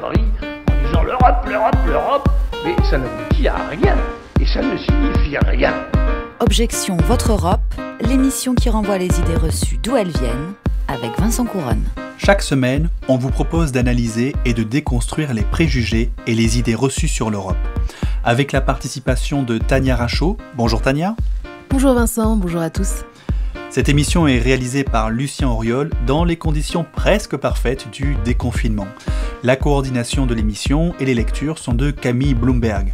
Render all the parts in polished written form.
Paris en disant l'Europe, l'Europe, l'Europe, mais ça n'aboutit à rien et ça ne signifie rien. Objection Votre Europe, l'émission qui renvoie les idées reçues d'où elles viennent, avec Vincent Couronne. Chaque semaine, on vous propose d'analyser et de déconstruire les préjugés et les idées reçues sur l'Europe. Avec la participation de Tania Rachaud. Bonjour Tania. Bonjour Vincent, bonjour à tous. Cette émission est réalisée par Lucien Auriol dans les conditions presque parfaites du déconfinement. La coordination de l'émission et les lectures sont de Camille Bloomberg.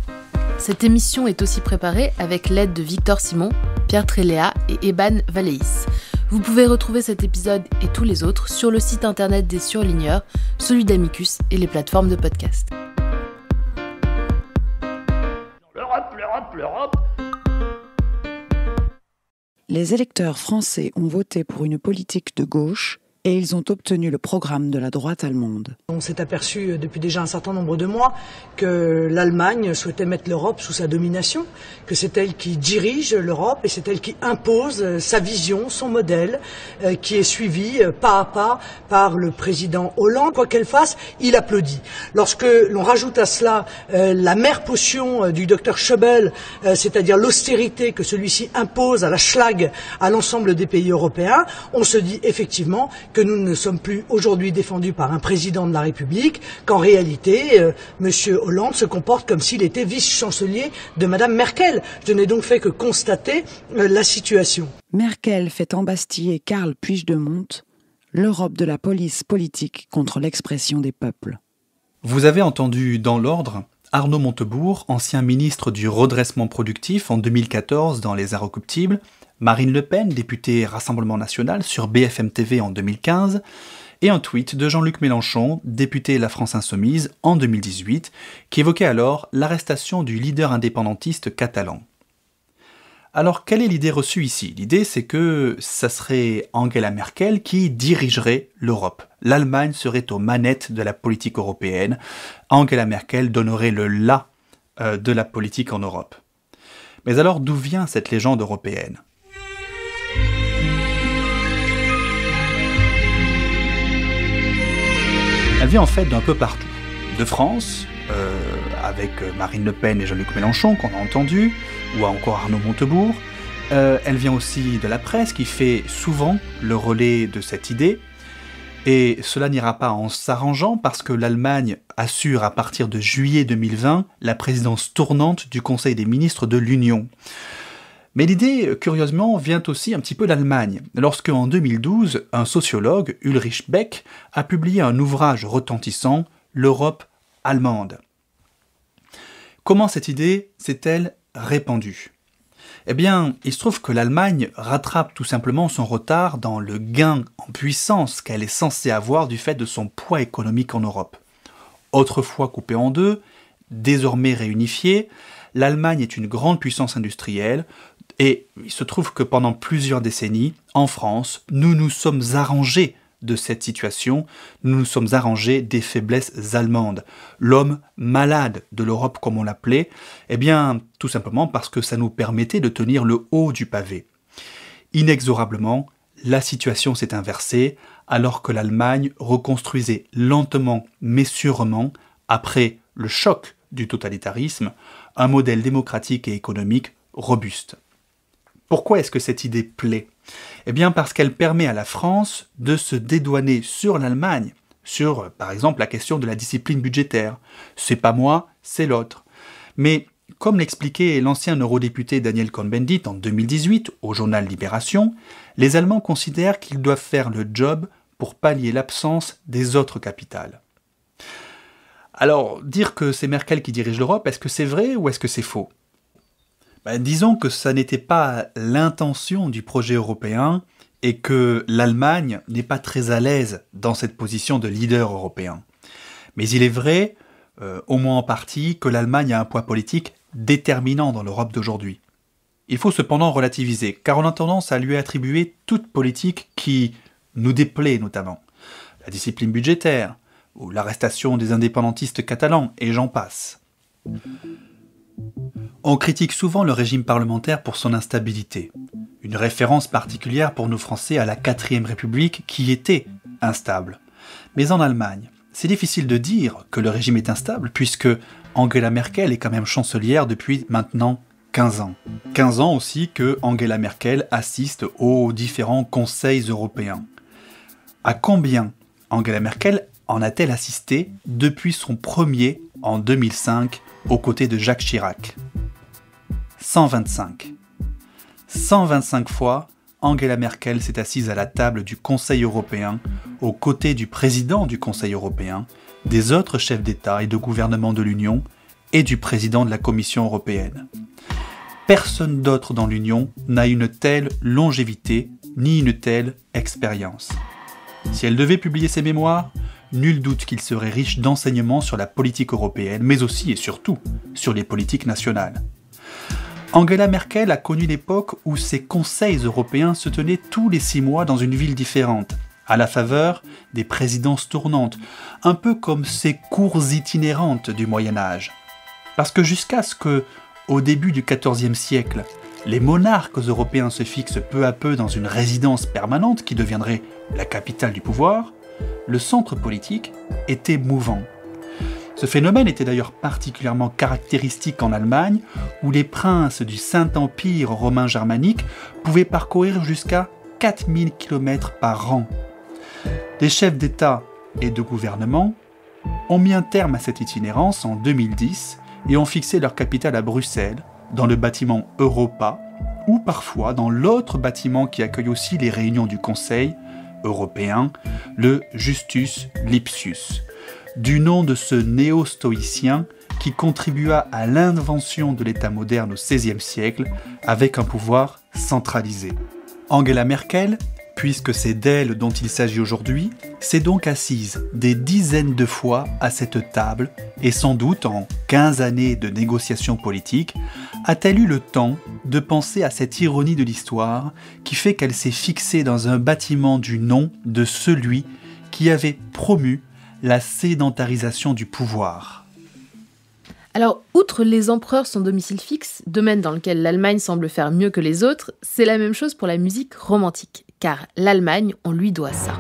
Cette émission est aussi préparée avec l'aide de Victor Simon, Pierre Tréléa et Eban Valéis. Vous pouvez retrouver cet épisode et tous les autres sur le site internet des Surligneurs, celui d'Amicus et les plateformes de podcast. L'Europe, l'Europe, l'Europe. Les électeurs français ont voté pour une politique de gauche et ils ont obtenu le programme de la droite allemande. On s'est aperçu depuis déjà un certain nombre de mois que l'Allemagne souhaitait mettre l'Europe sous sa domination, que c'est elle qui dirige l'Europe et c'est elle qui impose sa vision, son modèle, qui est suivi pas à pas par le président Hollande. Quoi qu'elle fasse, il applaudit. Lorsque l'on rajoute à cela la mère potion du docteur Schäuble, c'est-à-dire l'austérité que celui-ci impose à la Schlag à l'ensemble des pays européens, on se dit effectivement que nous ne sommes plus aujourd'hui défendus par un président de la République, qu'en réalité, M. Hollande se comporte comme s'il était vice-chancelier de Mme Merkel. Je n'ai donc fait que constater la situation. Merkel fait embastiller Karl Puigdemont, l'Europe de la police politique contre l'expression des peuples. Vous avez entendu dans l'ordre Arnaud Montebourg, ancien ministre du redressement productif en 2014 dans les Inrockuptibles, Marine Le Pen, députée Rassemblement National, sur BFM TV en 2015, et un tweet de Jean-Luc Mélenchon, député La France Insoumise en 2018, qui évoquait alors l'arrestation du leader indépendantiste catalan. Alors, quelle est l'idée reçue ici? L'idée, c'est que ça serait Angela Merkel qui dirigerait l'Europe. L'Allemagne serait aux manettes de la politique européenne. Angela Merkel donnerait le la de la politique en Europe. Mais alors, d'où vient cette légende européenne? Elle vient en fait d'un peu partout. De France, avec Marine Le Pen et Jean-Luc Mélenchon, qu'on a entendu, ou encore Arnaud Montebourg. Elle vient aussi de la presse, qui fait souvent le relais de cette idée. Et cela n'ira pas en s'arrangeant, parce que l'Allemagne assure à partir de juillet 2020 la présidence tournante du Conseil des ministres de l'Union. Mais l'idée, curieusement, vient aussi un petit peu d'Allemagne, lorsque, en 2012, un sociologue, Ulrich Beck, a publié un ouvrage retentissant, L'Europe allemande. Comment cette idée s'est-elle répandue? Eh bien, il se trouve que l'Allemagne rattrape tout simplement son retard dans le gain en puissance qu'elle est censée avoir du fait de son poids économique en Europe. Autrefois coupée en deux, désormais réunifiée, l'Allemagne est une grande puissance industrielle. Et il se trouve que pendant plusieurs décennies, en France, nous nous sommes arrangés de cette situation, nous nous sommes arrangés des faiblesses allemandes. L'homme malade de l'Europe, comme on l'appelait, eh bien, tout simplement parce que ça nous permettait de tenir le haut du pavé. Inexorablement, la situation s'est inversée, alors que l'Allemagne reconstruisait lentement mais sûrement, après le choc du totalitarisme, un modèle démocratique et économique robuste. Pourquoi est-ce que cette idée plaît? Eh bien parce qu'elle permet à la France de se dédouaner sur l'Allemagne, sur, par exemple, la question de la discipline budgétaire. C'est pas moi, c'est l'autre. Mais, comme l'expliquait l'ancien eurodéputé Daniel Cohn-Bendit en 2018 au journal Libération, les Allemands considèrent qu'ils doivent faire le job pour pallier l'absence des autres capitales. Alors, dire que c'est Merkel qui dirige l'Europe, est-ce que c'est vrai ou est-ce que c'est faux? Ben, disons que ça n'était pas l'intention du projet européen et que l'Allemagne n'est pas très à l'aise dans cette position de leader européen. Mais il est vrai, au moins en partie, que l'Allemagne a un poids politique déterminant dans l'Europe d'aujourd'hui. Il faut cependant relativiser, car on a tendance à lui attribuer toute politique qui nous déplaît notamment. La discipline budgétaire, ou l'arrestation des indépendantistes catalans, et j'en passe. On critique souvent le régime parlementaire pour son instabilité. Une référence particulière pour nous Français à la 4e République qui était instable. Mais en Allemagne, C'est difficile de dire que le régime est instable puisque Angela Merkel est quand même chancelière depuis maintenant 15 ans. 15 ans aussi que Angela Merkel assiste aux différents conseils européens. À combien Angela Merkel en a-t-elle assisté depuis son premier en 2005 aux côtés de Jacques Chirac? 125. 125 fois, Angela Merkel s'est assise à la table du Conseil européen, aux côtés du président du Conseil européen, des autres chefs d'État et de gouvernement de l'Union et du président de la Commission européenne. Personne d'autre dans l'Union n'a une telle longévité ni une telle expérience. Si elle devait publier ses mémoires, nul doute qu'il serait riche d'enseignements sur la politique européenne, mais aussi et surtout sur les politiques nationales. Angela Merkel a connu l'époque où ses conseils européens se tenaient tous les 6 mois dans une ville différente, à la faveur des présidences tournantes, un peu comme ces cours itinérantes du Moyen-Âge. Parce que jusqu'à ce que, au début du XIVe siècle, les monarques européens se fixent peu à peu dans une résidence permanente qui deviendrait la capitale du pouvoir, le centre politique était mouvant. Ce phénomène était d'ailleurs particulièrement caractéristique en Allemagne, où les princes du Saint-Empire romain germanique pouvaient parcourir jusqu'à 4000 km par an. Les chefs d'État et de gouvernement ont mis un terme à cette itinérance en 2010 et ont fixé leur capitale à Bruxelles, dans le bâtiment Europa, ou parfois dans l'autre bâtiment qui accueille aussi les réunions du Conseil européen, le Justus Lipsius, du nom de ce néo-stoïcien qui contribua à l'invention de l'État moderne au XVIe siècle avec un pouvoir centralisé. Angela Merkel, puisque c'est d'elle dont il s'agit aujourd'hui, s'est donc assise des dizaines de fois à cette table et sans doute en 15 années de négociations politiques, a-t-elle eu le temps de penser à cette ironie de l'histoire qui fait qu'elle s'est fixée dans un bâtiment du nom de celui qui avait promu la sédentarisation du pouvoir. Alors, outre les empereurs sans domicile fixe, domaine dans lequel l'Allemagne semble faire mieux que les autres, c'est la même chose pour la musique romantique, car l'Allemagne, on lui doit ça.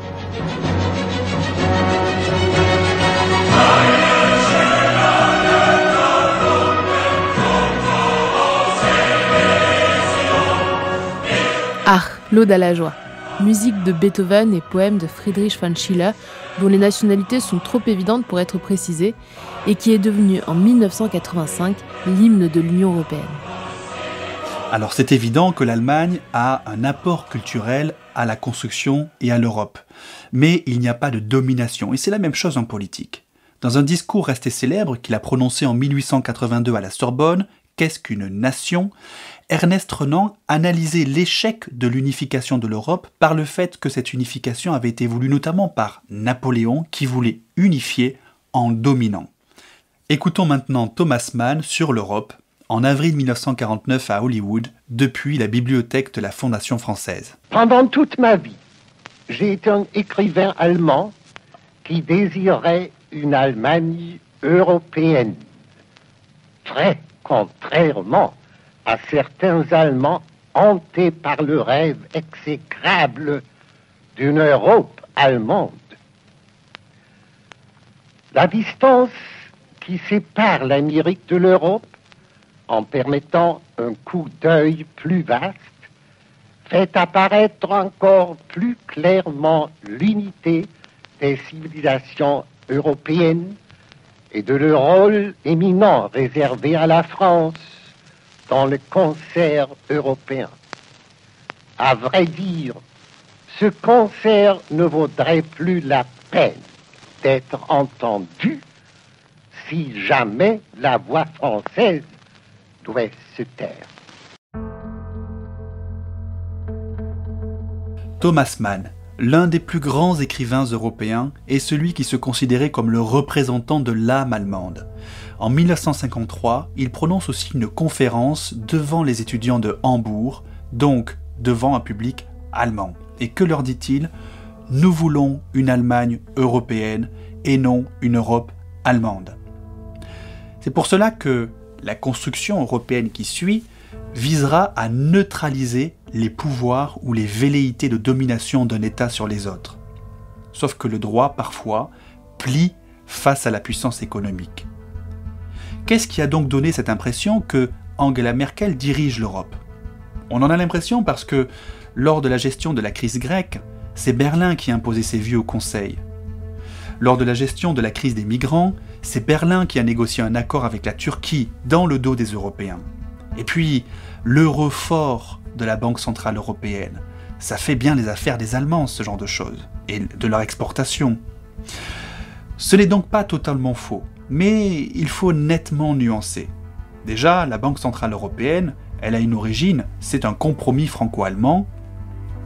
Ah, l'Aude à la joie. Musique de Beethoven et poème de Friedrich von Schiller, dont les nationalités sont trop évidentes pour être précisées, et qui est devenu en 1985 l'hymne de l'Union européenne. Alors c'est évident que l'Allemagne a un apport culturel à la construction et à l'Europe, mais il n'y a pas de domination, et c'est la même chose en politique. Dans un discours resté célèbre qu'il a prononcé en 1882 à la Sorbonne, « Qu'est-ce qu'une nation ?», Ernest Renan analysait l'échec de l'unification de l'Europe par le fait que cette unification avait été voulue notamment par Napoléon qui voulait unifier en dominant. Écoutons maintenant Thomas Mann sur l'Europe, en avril 1949 à Hollywood, depuis la bibliothèque de la Fondation française. Pendant toute ma vie, j'ai été un écrivain allemand qui désirait une Allemagne européenne, très contrairement à certains Allemands hantés par le rêve exécrable d'une Europe allemande. La distance qui sépare l'Amérique de l'Europe, en permettant un coup d'œil plus vaste, fait apparaître encore plus clairement l'unité des civilisations européennes et de leur rôle éminent réservé à la France dans le concert européen. À vrai dire, ce concert ne vaudrait plus la peine d'être entendu si jamais la voix française devait se taire. Thomas Mann, l'un des plus grands écrivains européens, est celui qui se considérait comme le représentant de l'âme allemande. En 1953, il prononce aussi une conférence devant les étudiants de Hambourg, donc devant un public allemand. Et que leur dit-il? Nous voulons une Allemagne européenne et non une Europe allemande. C'est pour cela que la construction européenne qui suit visera à neutraliser les pouvoirs ou les velléités de domination d'un État sur les autres. Sauf que le droit, parfois, plie face à la puissance économique. Qu'est-ce qui a donc donné cette impression que Angela Merkel dirige l'Europe? On en a l'impression parce que, lors de la gestion de la crise grecque, c'est Berlin qui imposait ses vues au Conseil. Lors de la gestion de la crise des migrants, c'est Berlin qui a négocié un accord avec la Turquie dans le dos des Européens. Et puis, l'euro fort de la Banque Centrale Européenne. Ça fait bien les affaires des Allemands, ce genre de choses, et de leur exportation. Ce n'est donc pas totalement faux, mais il faut nettement nuancer. Déjà, la Banque Centrale Européenne, elle a une origine, c'est un compromis franco-allemand,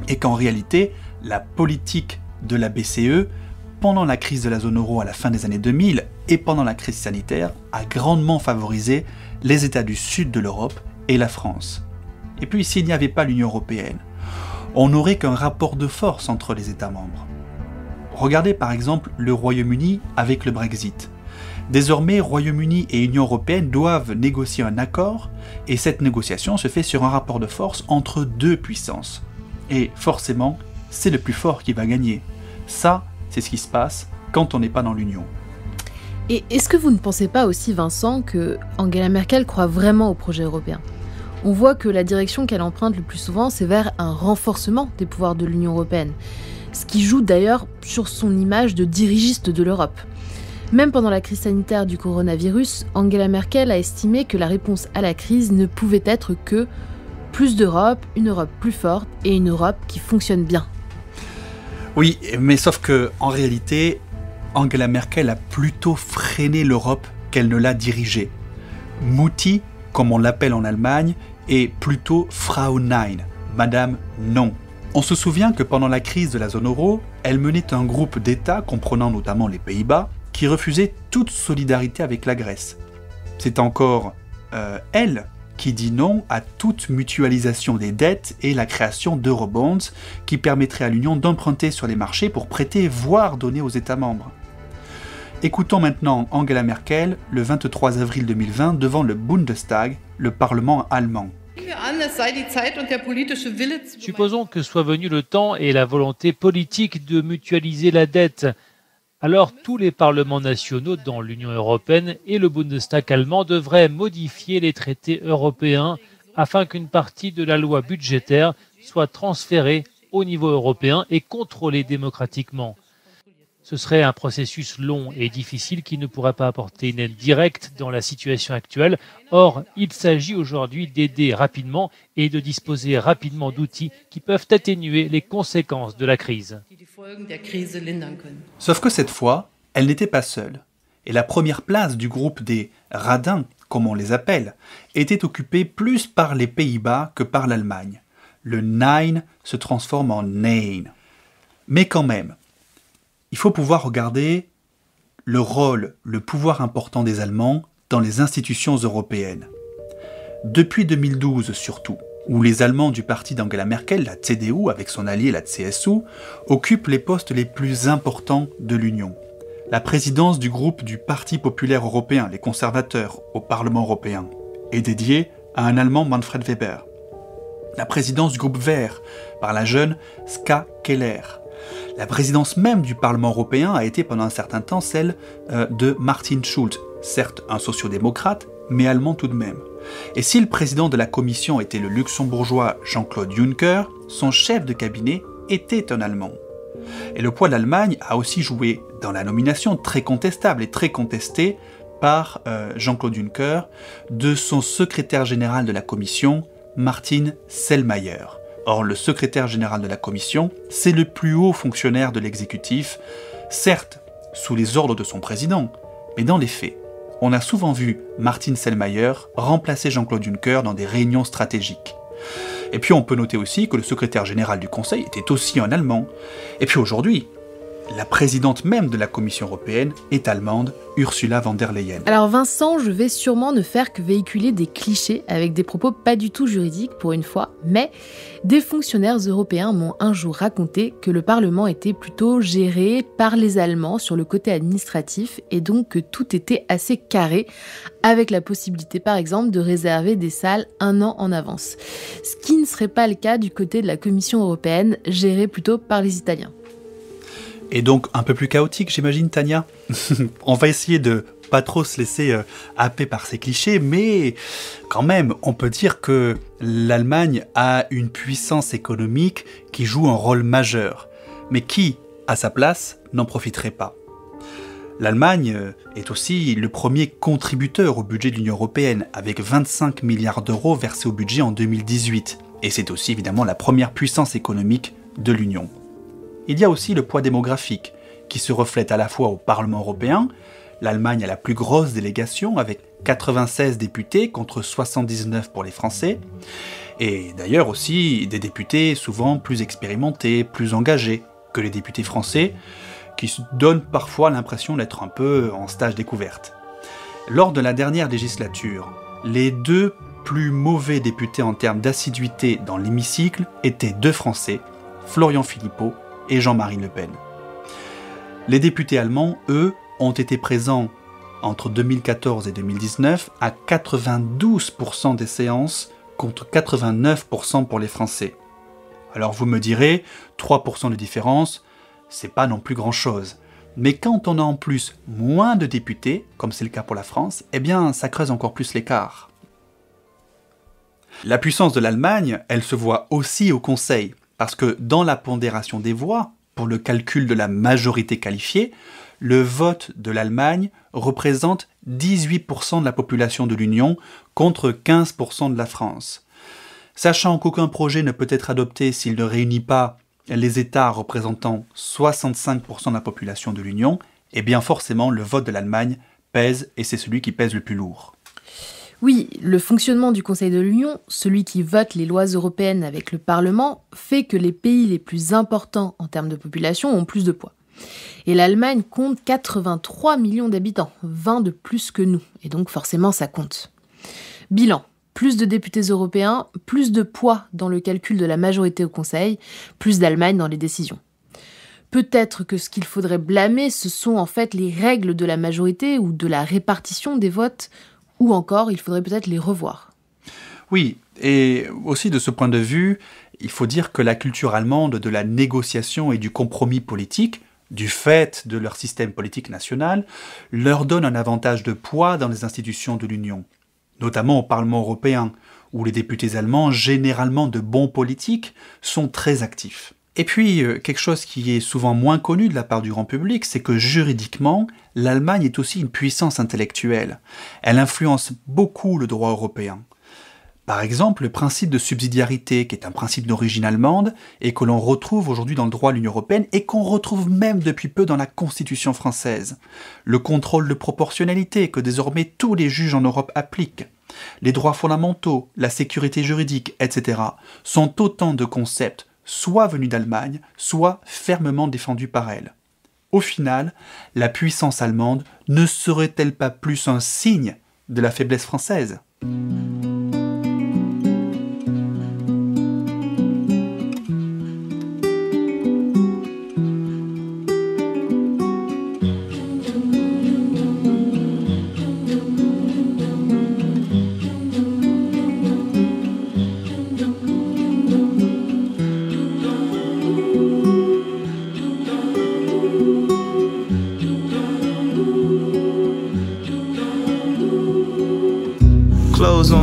et qu'en réalité, la politique de la BCE, pendant la crise de la zone euro à la fin des années 2000 et pendant la crise sanitaire, a grandement favorisé les États du sud de l'Europe et la France. Et puis, s'il n'y avait pas l'Union européenne, on n'aurait qu'un rapport de force entre les États membres. Regardez par exemple le Royaume-Uni avec le Brexit. Désormais, Royaume-Uni et Union européenne doivent négocier un accord, et cette négociation se fait sur un rapport de force entre deux puissances. Et forcément, c'est le plus fort qui va gagner. Ça, c'est ce qui se passe quand on n'est pas dans l'Union. Et est-ce que vous ne pensez pas aussi, Vincent, que Angela Merkel croit vraiment au projet européen ? On voit que la direction qu'elle emprunte le plus souvent, c'est vers un renforcement des pouvoirs de l'Union européenne, ce qui joue d'ailleurs sur son image de dirigiste de l'Europe. Même pendant la crise sanitaire du coronavirus, Angela Merkel a estimé que la réponse à la crise ne pouvait être que plus d'Europe, une Europe plus forte et une Europe qui fonctionne bien. Oui, mais sauf que, en réalité, Angela Merkel a plutôt freiné l'Europe qu'elle ne l'a dirigée. Mutti, comme on l'appelle en Allemagne, est plutôt Frau Nein, Madame Non. On se souvient que pendant la crise de la zone euro, elle menait un groupe d'États, comprenant notamment les Pays-Bas, qui refusaient toute solidarité avec la Grèce. C'est encore elle qui dit non à toute mutualisation des dettes et la création d'eurobonds qui permettrait à l'Union d'emprunter sur les marchés pour prêter, voire donner aux États membres. Écoutons maintenant Angela Merkel le 23 avril 2020 devant le Bundestag, le Parlement allemand. Supposons que soit venu le temps et la volonté politique de mutualiser la dette. Alors tous les parlements nationaux dans l'Union européenne et le Bundestag allemand devraient modifier les traités européens afin qu'une partie de la loi budgétaire soit transférée au niveau européen et contrôlée démocratiquement. Ce serait un processus long et difficile qui ne pourrait pas apporter une aide directe dans la situation actuelle. Or, il s'agit aujourd'hui d'aider rapidement et de disposer rapidement d'outils qui peuvent atténuer les conséquences de la crise. Sauf que cette fois, elle n'était pas seule. Et la première place du groupe des radins, comme on les appelle, était occupée plus par les Pays-Bas que par l'Allemagne. Le Nein se transforme en Nein. Mais quand même, il faut pouvoir regarder le rôle, le pouvoir important des Allemands dans les institutions européennes. Depuis 2012 surtout, où les Allemands du parti d'Angela Merkel, la CDU, avec son allié la CSU, occupent les postes les plus importants de l'Union. La présidence du groupe du Parti populaire européen, les conservateurs, au Parlement européen, est dédiée à un Allemand, Manfred Weber. La présidence du groupe Vert, par la jeune Ska Keller. La présidence même du Parlement européen a été pendant un certain temps celle de Martin Schulz, certes un sociodémocrate, mais allemand tout de même. Et si le président de la Commission était le luxembourgeois Jean-Claude Juncker, son chef de cabinet était un Allemand. Et le poids de l'Allemagne a aussi joué dans la nomination très contestable et très contestée par Jean-Claude Juncker de son secrétaire général de la Commission, Martin Selmayr. Or, le secrétaire général de la Commission, c'est le plus haut fonctionnaire de l'exécutif, certes sous les ordres de son président, mais dans les faits, on a souvent vu Martin Selmayr remplacer Jean-Claude Juncker dans des réunions stratégiques. Et puis on peut noter aussi que le secrétaire général du Conseil était aussi un Allemand. Et puis aujourd'hui, la présidente même de la Commission européenne est allemande, Ursula von der Leyen. Alors Vincent, je vais sûrement ne faire que véhiculer des clichés avec des propos pas du tout juridiques pour une fois, mais des fonctionnaires européens m'ont un jour raconté que le Parlement était plutôt géré par les Allemands sur le côté administratif et donc que tout était assez carré, avec la possibilité par exemple de réserver des salles un an en avance. Ce qui ne serait pas le cas du côté de la Commission européenne, gérée plutôt par les Italiens. et donc un peu plus chaotique, j'imagine, Tania. On va essayer de pas trop se laisser happer par ces clichés, mais quand même, on peut dire que l'Allemagne a une puissance économique qui joue un rôle majeur, mais qui, à sa place, n'en profiterait pas. L'Allemagne est aussi le premier contributeur au budget de l'Union européenne, avec 25 milliards d'euros versés au budget en 2018, et c'est aussi évidemment la première puissance économique de l'Union. Il y a aussi le poids démographique, qui se reflète à la fois au Parlement européen. L'Allemagne a la plus grosse délégation, avec 96 députés contre 79 pour les Français, et d'ailleurs aussi des députés souvent plus expérimentés, plus engagés que les députés français, qui se donnent parfois l'impression d'être un peu en stage découverte. Lors de la dernière législature, les deux plus mauvais députés en termes d'assiduité dans l'hémicycle étaient deux Français, Florian Philippot et Jean-Marie Le Pen. Les députés allemands, eux, ont été présents entre 2014 et 2019 à 92% des séances contre 89% pour les Français. Alors vous me direz, 3% de différence, c'est pas non plus grand-chose. Mais quand on a en plus moins de députés, comme c'est le cas pour la France, eh bien ça creuse encore plus l'écart. La puissance de l'Allemagne, elle se voit aussi au Conseil, parce que dans la pondération des voix, pour le calcul de la majorité qualifiée, le vote de l'Allemagne représente 18% de la population de l'Union contre 15% de la France. Sachant qu'aucun projet ne peut être adopté s'il ne réunit pas les États représentant 65% de la population de l'Union, eh bien forcément le vote de l'Allemagne pèse, et c'est celui qui pèse le plus lourd. Oui, le fonctionnement du Conseil de l'Union, celui qui vote les lois européennes avec le Parlement, fait que les pays les plus importants en termes de population ont plus de poids. Et l'Allemagne compte 83 millions d'habitants, 20 de plus que nous, et donc forcément ça compte. Bilan, plus de députés européens, plus de poids dans le calcul de la majorité au Conseil, plus d'Allemagne dans les décisions. Peut-être que ce qu'il faudrait blâmer, ce sont en fait les règles de la majorité ou de la répartition des votes, ou encore il faudrait peut-être les revoir. Oui, et aussi de ce point de vue, il faut dire que la culture allemande de la négociation et du compromis politique, du fait de leur système politique national, leur donne un avantage de poids dans les institutions de l'Union, notamment au Parlement européen, où les députés allemands, généralement de bons politiques, sont très actifs. Et puis, quelque chose qui est souvent moins connu de la part du grand public, c'est que juridiquement, l'Allemagne est aussi une puissance intellectuelle. Elle influence beaucoup le droit européen. Par exemple, le principe de subsidiarité, qui est un principe d'origine allemande et que l'on retrouve aujourd'hui dans le droit de l'Union européenne et qu'on retrouve même depuis peu dans la Constitution française. Le contrôle de proportionnalité que désormais tous les juges en Europe appliquent. Les droits fondamentaux, la sécurité juridique, etc. sont autant de concepts, soit venus d'Allemagne, soit fermement défendus par elle. Au final, la puissance allemande ne serait-elle pas plus un signe de la faiblesse française ?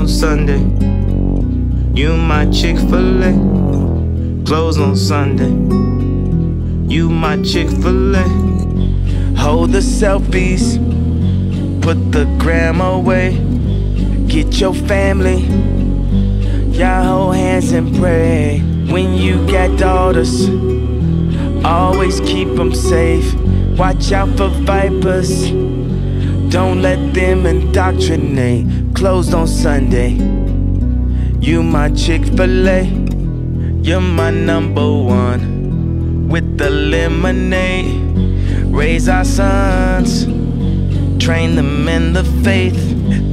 Sunday, you my Chick-fil-A. Close on Sunday, you my Chick-fil-A. Hold the selfies, put the gram away. Get your family, y'all hold hands and pray. When you got daughters, always keep them safe. Watch out for vipers, don't let them indoctrinate. Closed on Sunday, you my Chick-fil-A, you're my number one. With the lemonade, raise our sons, train them in the faith,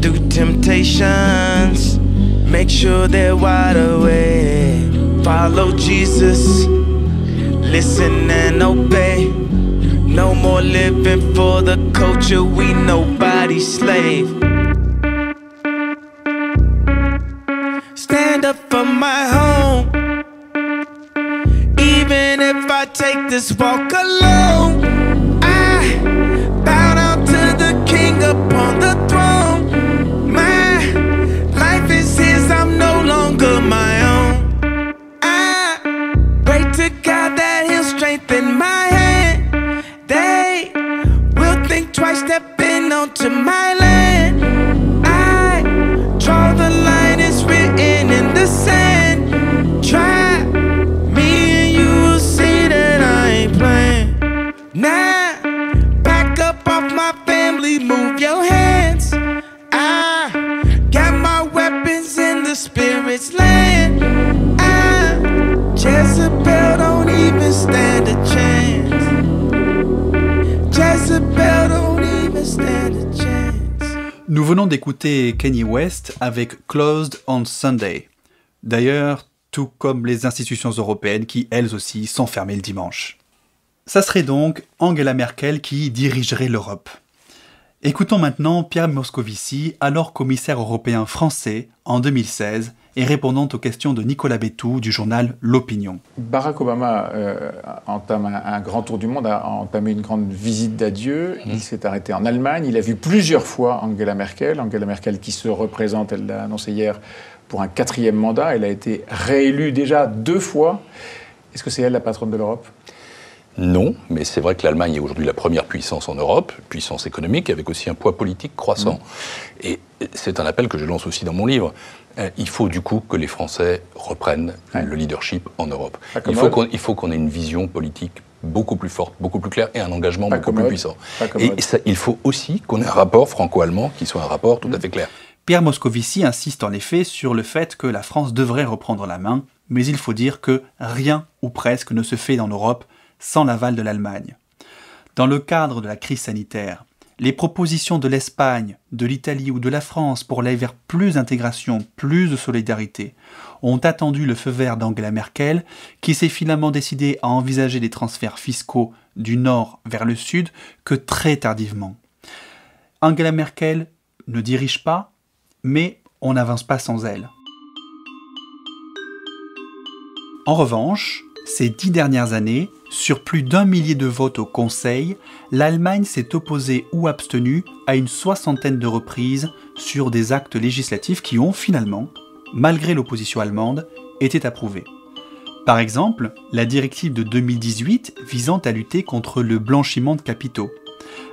through temptations, make sure they're wide awake. Follow Jesus, listen and obey. No more living for the culture, we nobody's slave. Stand up for my home, even if I take this walk alone. I bow down to the king upon the throne. My life is his, I'm no longer my own. I pray to God that he'll strengthen my hand. They will think twice, stepping onto my land. I draw the line, it's written in the sand. Try now, back up off my family, move your hands. I got my weapons in the spirit's land. I, Jezebel don't even stand a chance. Jezebel don't even stand a chance. Nous venons d'écouter Kanye West avec Closed on Sunday. D'ailleurs, tout comme les institutions européennes qui, elles aussi, sont fermées le dimanche. Ça serait donc Angela Merkel qui dirigerait l'Europe. Écoutons maintenant Pierre Moscovici, alors commissaire européen français en 2016, et répondant aux questions de Nicolas Bétou du journal L'Opinion. Barack Obama entame un grand tour du monde, a entamé une grande visite d'adieu. Il s'est arrêté en Allemagne. Il a vu plusieurs fois Angela Merkel. Angela Merkel qui se représente, elle l'a annoncé hier, pour un 4e mandat. Elle a été réélue déjà 2 fois. Est-ce que c'est elle la patronne de l'Europe ? Non, mais c'est vrai que l'Allemagne est aujourd'hui la première puissance en Europe, puissance économique, avec aussi un poids politique croissant. Mmh. Et c'est un appel que je lance aussi dans mon livre. Il faut du coup que les Français reprennent le leadership en Europe. Il faut qu'on ait une vision politique beaucoup plus forte, beaucoup plus claire, et un engagement beaucoup plus puissant. Et ça, il faut aussi qu'on ait un rapport franco-allemand qui soit un rapport tout à fait clair. Pierre Moscovici insiste en effet sur le fait que la France devrait reprendre la main, mais il faut dire que rien ou presque ne se fait dans l'Europe sans l'aval de l'Allemagne. Dans le cadre de la crise sanitaire, les propositions de l'Espagne, de l'Italie ou de la France pour aller vers plus d'intégration, plus de solidarité, ont attendu le feu vert d'Angela Merkel, qui s'est finalement décidée à envisager des transferts fiscaux du nord vers le sud que très tardivement. Angela Merkel ne dirige pas, mais on n'avance pas sans elle. En revanche, ces 10 dernières années, sur plus d'1 millier de votes au Conseil, l'Allemagne s'est opposée ou abstenue à une 60aine de reprises sur des actes législatifs qui ont finalement, malgré l'opposition allemande, été approuvés. Par exemple, la directive de 2018 visant à lutter contre le blanchiment de capitaux.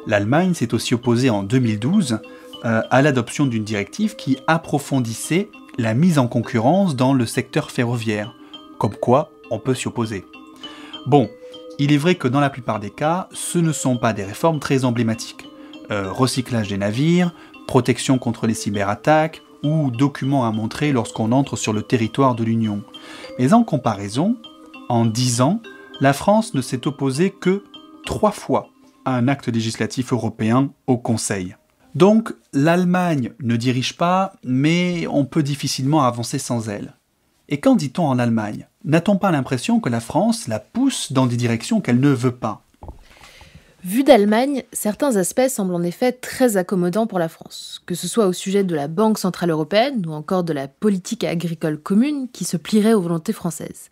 L'Allemagne s'est aussi opposée en 2012 à l'adoption d'une directive qui approfondissait la mise en concurrence dans le secteur ferroviaire, comme quoi on peut s'y opposer. Bon, il est vrai que dans la plupart des cas, ce ne sont pas des réformes très emblématiques. Recyclage des navires, protection contre les cyberattaques ou documents à montrer lorsqu'on entre sur le territoire de l'Union. Mais en comparaison, en 10 ans, la France ne s'est opposée que 3 fois à un acte législatif européen au Conseil. Donc l'Allemagne ne dirige pas, mais on peut difficilement avancer sans elle. Et qu'en dit-on en Allemagne ? N'a-t-on pas l'impression que la France la pousse dans des directions qu'elle ne veut pas ? Vu d'Allemagne, certains aspects semblent en effet très accommodants pour la France, que ce soit au sujet de la Banque Centrale Européenne ou encore de la politique agricole commune qui se plierait aux volontés françaises.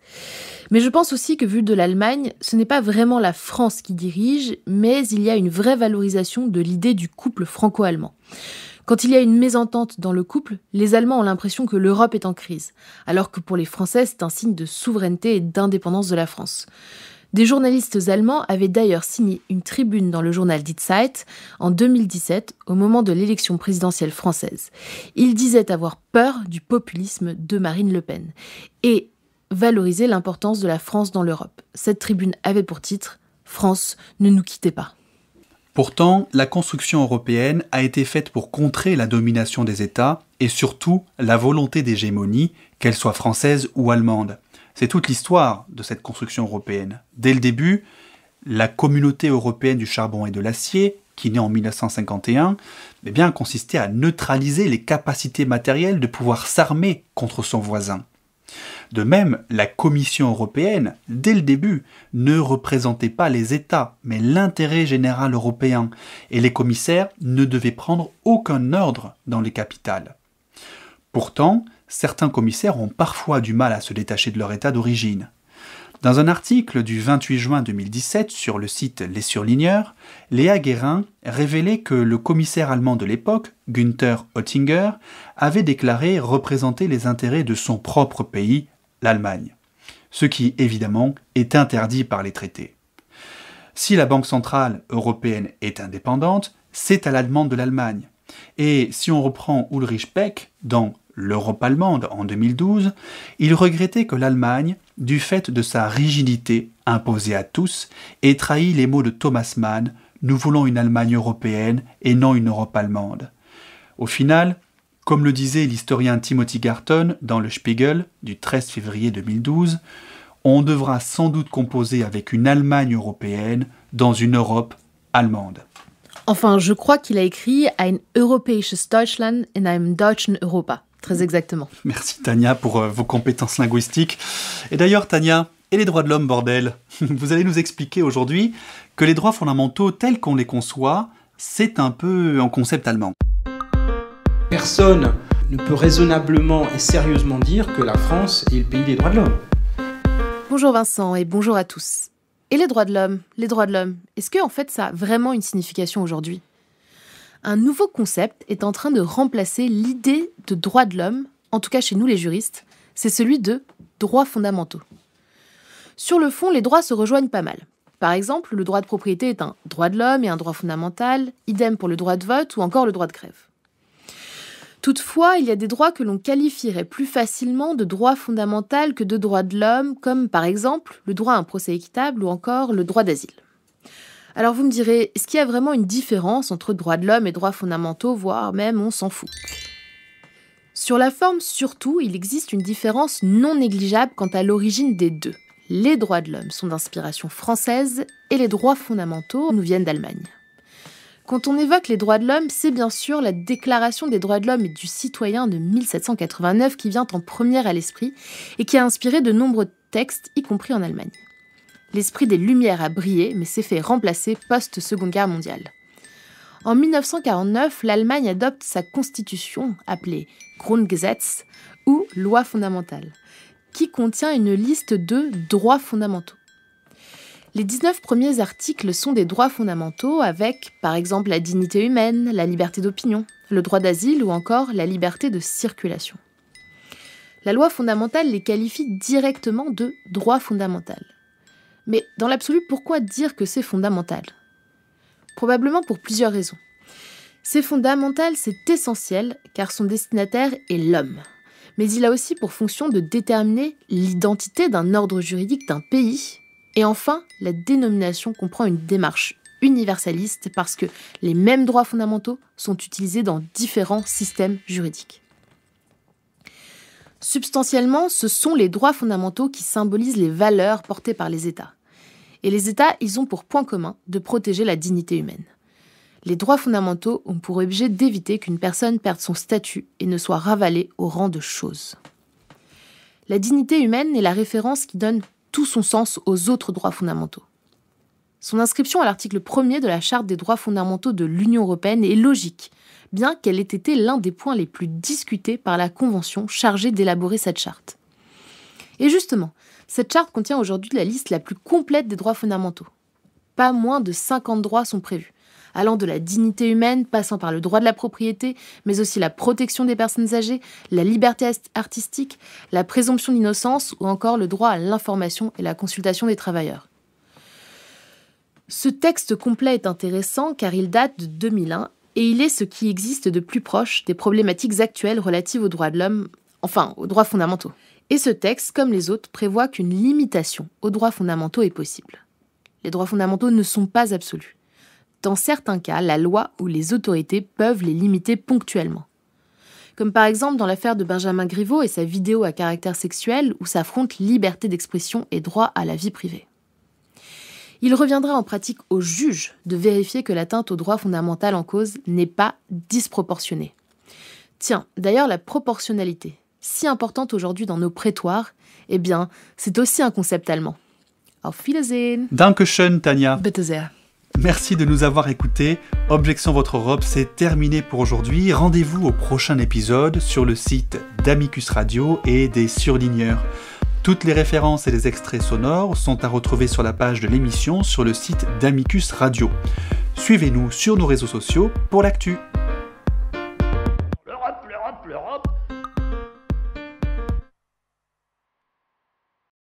Mais je pense aussi que vu de l'Allemagne, ce n'est pas vraiment la France qui dirige, mais il y a une vraie valorisation de l'idée du couple franco-allemand. Quand il y a une mésentente dans le couple, les Allemands ont l'impression que l'Europe est en crise, alors que pour les Français, c'est un signe de souveraineté et d'indépendance de la France. Des journalistes allemands avaient d'ailleurs signé une tribune dans le journal Die Zeit en 2017, au moment de l'élection présidentielle française. Ils disaient avoir peur du populisme de Marine Le Pen et valoriser l'importance de la France dans l'Europe. Cette tribune avait pour titre « France, ne nous quittez pas ». Pourtant, la construction européenne a été faite pour contrer la domination des États et surtout la volonté d'hégémonie, qu'elle soit française ou allemande. C'est toute l'histoire de cette construction européenne. Dès le début, la communauté européenne du charbon et de l'acier, qui naît en 1951, eh bien, consistait à neutraliser les capacités matérielles de pouvoir s'armer contre son voisin. De même, la Commission européenne, dès le début, ne représentait pas les États, mais l'intérêt général européen, et les commissaires ne devaient prendre aucun ordre dans les capitales. Pourtant, certains commissaires ont parfois du mal à se détacher de leur État d'origine. Dans un article du 28 juin 2017 sur le site Les Surligneurs, Léa Guérin révélait que le commissaire allemand de l'époque, Günther Oettinger, avait déclaré représenter les intérêts de son propre pays, l'Allemagne. Ce qui, évidemment, est interdit par les traités. Si la Banque Centrale Européenne est indépendante, c'est à la demande de l'Allemagne. Et si on reprend Ulrich Beck dans L'Europe allemande en 2012, il regrettait que l'Allemagne, du fait de sa rigidité imposée à tous, ait trahi les mots de Thomas Mann « Nous voulons une Allemagne européenne et non une Europe allemande ». Au final, comme le disait l'historien Timothy Garton dans Le Spiegel du 13 février 2012, on devra sans doute composer avec une Allemagne européenne dans une Europe allemande. Enfin, je crois qu'il a écrit « Ein europäisches Deutschland in einem deutschen Europa ». Très exactement. Merci Tania pour vos compétences linguistiques. Et d'ailleurs Tania, et les droits de l'homme, bordel? Vous allez nous expliquer aujourd'hui que les droits fondamentaux tels qu'on les conçoit, c'est un peu un concept allemand. Personne ne peut raisonnablement et sérieusement dire que la France est le pays des droits de l'homme. Bonjour Vincent et bonjour à tous. Et les droits de l'homme, est-ce que en fait ça a vraiment une signification aujourd'hui ? Un nouveau concept est en train de remplacer l'idée de droits de l'homme, en tout cas chez nous les juristes, c'est celui de droits fondamentaux. Sur le fond, les droits se rejoignent pas mal. Par exemple, le droit de propriété est un droit de l'homme et un droit fondamental, idem pour le droit de vote ou encore le droit de grève. Toutefois, il y a des droits que l'on qualifierait plus facilement de droits fondamentaux que de droits de l'homme, comme par exemple le droit à un procès équitable ou encore le droit d'asile. Alors vous me direz, est-ce qu'il y a vraiment une différence entre droits de l'homme et droits fondamentaux, voire même on s'en fout? Sur la forme surtout, il existe une différence non négligeable quant à l'origine des deux. Les droits de l'homme sont d'inspiration française et les droits fondamentaux nous viennent d'Allemagne. Quand on évoque les droits de l'homme, c'est bien sûr la Déclaration des droits de l'homme et du citoyen de 1789 qui vient en première à l'esprit et qui a inspiré de nombreux textes, y compris en Allemagne. L'esprit des Lumières a brillé, mais s'est fait remplacer post-Seconde Guerre mondiale. En 1949, l'Allemagne adopte sa constitution, appelée Grundgesetz, ou loi fondamentale, qui contient une liste de droits fondamentaux. Les 19 premiers articles sont des droits fondamentaux avec, par exemple, la dignité humaine, la liberté d'opinion, le droit d'asile ou encore la liberté de circulation. La loi fondamentale les qualifie directement de droits fondamentaux. Mais dans l'absolu, pourquoi dire que c'est fondamental? Probablement pour plusieurs raisons. C'est fondamental, c'est essentiel, car son destinataire est l'homme. Mais il a aussi pour fonction de déterminer l'identité d'un ordre juridique d'un pays. Et enfin, la dénomination comprend une démarche universaliste parce que les mêmes droits fondamentaux sont utilisés dans différents systèmes juridiques. Substantiellement, ce sont les droits fondamentaux qui symbolisent les valeurs portées par les États. Et les États, ils ont pour point commun de protéger la dignité humaine. Les droits fondamentaux ont pour objet d'éviter qu'une personne perde son statut et ne soit ravalée au rang de chose. La dignité humaine est la référence qui donne tout son sens aux autres droits fondamentaux. Son inscription à l'article 1er de la Charte des droits fondamentaux de l'Union européenne est logique, bien qu'elle ait été l'un des points les plus discutés par la Convention chargée d'élaborer cette charte. Et justement, cette charte contient aujourd'hui la liste la plus complète des droits fondamentaux. Pas moins de 50 droits sont prévus, allant de la dignité humaine, passant par le droit de la propriété, mais aussi la protection des personnes âgées, la liberté artistique, la présomption d'innocence ou encore le droit à l'information et la consultation des travailleurs. Ce texte complet est intéressant car il date de 2001 et il est ce qui existe de plus proche des problématiques actuelles relatives aux droits de l'homme, enfin aux droits fondamentaux. Et ce texte, comme les autres, prévoit qu'une limitation aux droits fondamentaux est possible. Les droits fondamentaux ne sont pas absolus. Dans certains cas, la loi ou les autorités peuvent les limiter ponctuellement. Comme par exemple dans l'affaire de Benjamin Griveaux et sa vidéo à caractère sexuel où s'affrontent liberté d'expression et droit à la vie privée. Il reviendra en pratique au juge de vérifier que l'atteinte aux droits fondamentaux en cause n'est pas disproportionnée. Tiens, d'ailleurs la proportionnalité, si importante aujourd'hui dans nos prétoires, eh bien c'est aussi un concept allemand. Auf Wiedersehen. Danke schön, Tania. Bitte sehr. Merci de nous avoir écoutés. Objection Votre Europe, c'est terminé pour aujourd'hui. Rendez-vous au prochain épisode sur le site d'Amicus Radio et des Surligneurs. Toutes les références et les extraits sonores sont à retrouver sur la page de l'émission sur le site d'Amicus Radio. Suivez-nous sur nos réseaux sociaux pour l'actu. L'Europe, l'Europe, l'Europe,